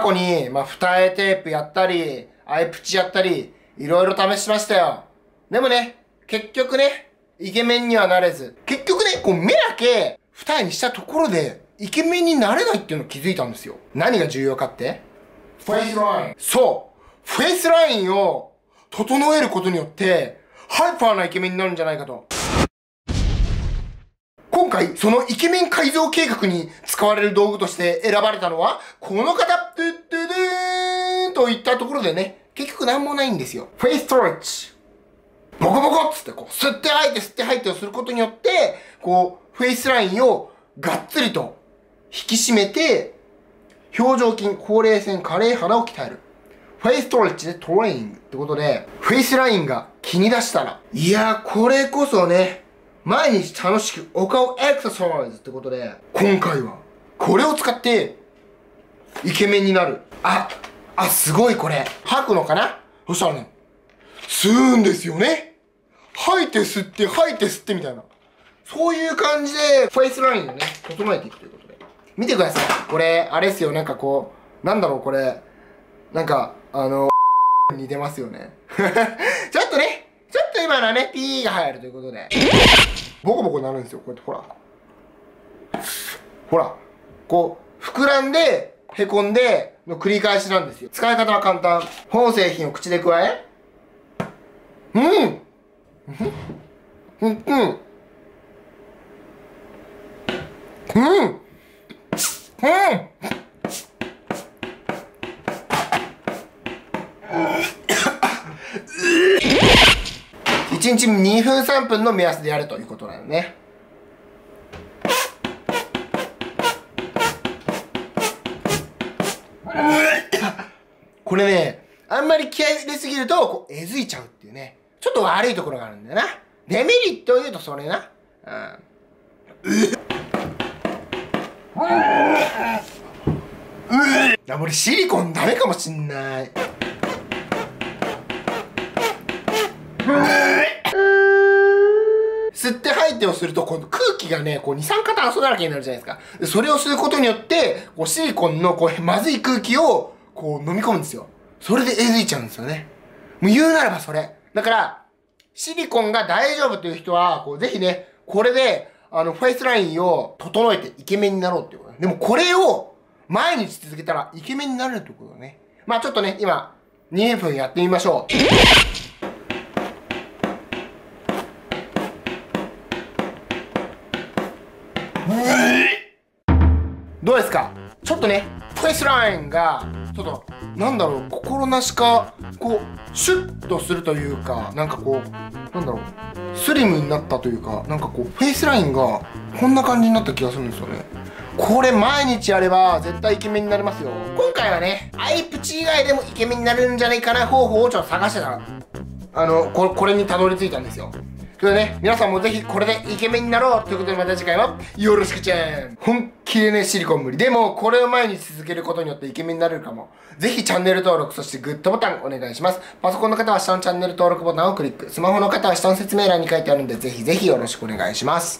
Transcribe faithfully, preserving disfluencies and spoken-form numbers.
過去に、まあ、二重テープやったり、アイプチやったり、いろいろ試しましたよ。でもね、結局ね、イケメンにはなれず。結局ね、こう目だけ二重にしたところで、イケメンになれないっていうのを気づいたんですよ。何が重要かってフェイスライン。そう。フェイスラインを整えることによって、ハイパーなイケメンになるんじゃないかと。今回、そのイケメン改造計画に使われる道具として選ばれたのは、この方。トゥットゥドゥーンといったところでね、結局なんもないんですよ。フェイスストレッチ。ボコボコっつってこう、吸って吐いて吸って吐いてをすることによって、こう、フェイスラインをがっつりと引き締めて、表情筋、ほうれい線、加齢、肌を鍛える。フェイスストレッチでトレーニングってことで、フェイスラインが気に出したら、いやー、これこそね、毎日楽しくお顔エクササイズってことで、今回はこれを使って、イケメンになる。あ、あ、すごいこれ。吐くのかな？そしたらね、吸うんですよね。吐いて吸って、吐いて吸ってみたいな。そういう感じで、フェイスラインをね、整えていくということで。見てください。これ、あれですよ。なんかこう、なんだろうこれ。なんか、あの、似てますよね。ちょっとね、ちょっと今のはね、ピーが入るということで。ボコボコになるんですよ。こうやって、ほら。ほら。こう、膨らんで、へこんでの繰り返しなんですよ。使い方は簡単。本製品を口で加え、うんうんうんうんうんいちにちにふんさんぷんの目安でやるということなのね。これね、あんまり気合い入れすぎると、こう、えずいちゃうっていうね。ちょっと悪いところがあるんだよな。デメリットを言うとそれな。うん。俺シリコンダメかもしんない。吸って吐いてをすると、この空気がね、こう、二酸化炭素だらけになるじゃないですか。それをすることによって、こう、シリコンの、こう、まずい空気を、こう飲み込むんですよ。それでえずいちゃうんですよね。もう言うならばそれ。だから、シリコンが大丈夫という人は、こうぜひね、これで、あの、フェイスラインを整えてイケメンになろうっていうこと。でもこれを毎日続けたらイケメンになれるってことだね。まあちょっとね、今、にふんやってみましょう。どうですか？ちょっとね、フェイスラインが、ちょっと、なんだろう、心なしか、こう、シュッとするというか、なんかこう、なんだろう、スリムになったというか、なんかこう、フェイスラインが、こんな感じになった気がするんですよね。これ、毎日やれば、絶対イケメンになりますよ。今回はね、アイプチ以外でもイケメンになれるんじゃないかな方法をちょっと探してたら、あの、こ、これにたどり着いたんですよ。というね、皆さんもぜひこれでイケメンになろうということで、また次回もよろしくちゃん。本気でね、シリコン無理。でも、これを毎日続けることによってイケメンになれるかも。ぜひチャンネル登録、そしてグッドボタンお願いします。パソコンの方は下のチャンネル登録ボタンをクリック。スマホの方は下の説明欄に書いてあるんで、ぜひぜひよろしくお願いします。